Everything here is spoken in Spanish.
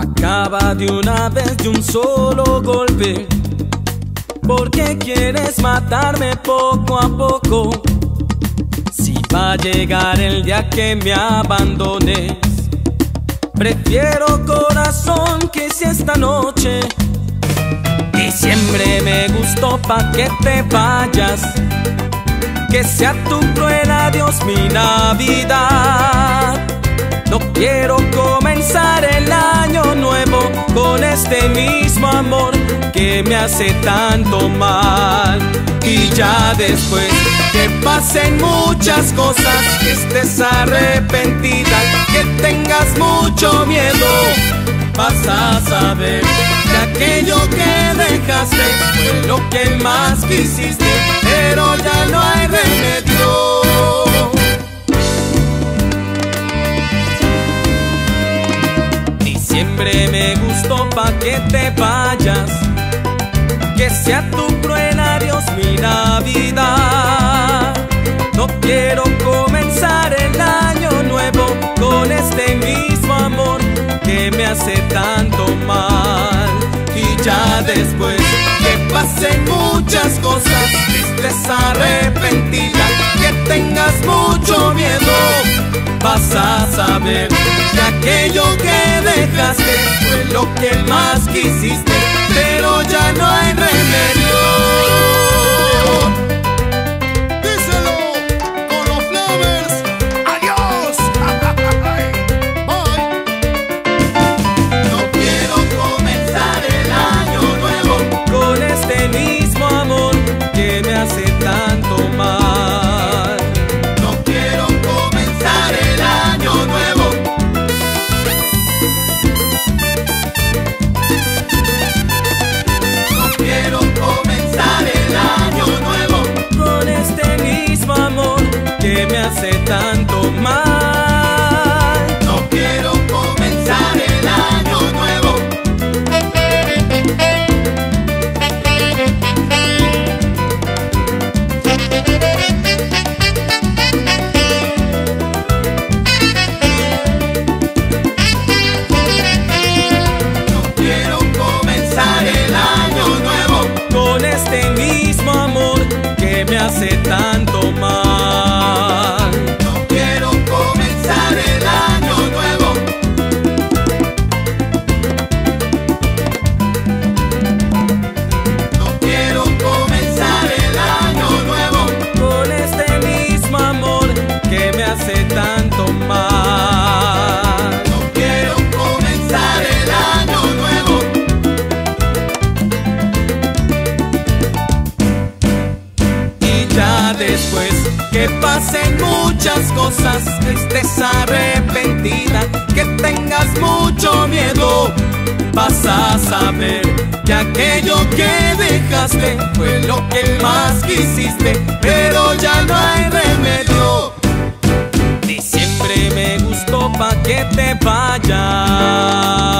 Acaba de una vez, de un solo golpe. Porque quieres matarme poco a poco. Si va a llegar el día que me abandones, prefiero, corazón, que si esta noche. Diciembre me gustó pa' que te vayas, que sea tu cruel adiós mi Navidad. No quiero comenzar el año nuevo con este mismo amor que me hace tanto mal. Y ya después que pasen muchas cosas, que estés arrepentida, que tengas mucho miedo, vas a saber que aquello que dejaste fue lo que más quisiste, pero ya no hay remedio. Siempre me gustó pa' que te vayas, que sea tu cruel adiós mi Navidad. No quiero comenzar el año nuevo con este mismo amor que me hace tanto mal. Y ya después que pasen muchas cosas, estés arrepentida, que tengas mucho miedo, vas a saber que aquello que dejaste fue lo que más quisiste, pero ya no hay remedio. Díselo con los Flavors. ¡Adiós! No quiero comenzar el año nuevo con este mismo amor que me hace tanto mal. Me hace tanto mal. No quiero comenzar el año nuevo. No quiero comenzar el año nuevo con este mismo amor que me hace tanto mal. Que pasen muchas cosas, que estés arrepentida, que tengas mucho miedo, vas a saber que aquello que dejaste fue lo que más quisiste, pero ya no hay remedio. Diciembre me gustó pa' que te vayas.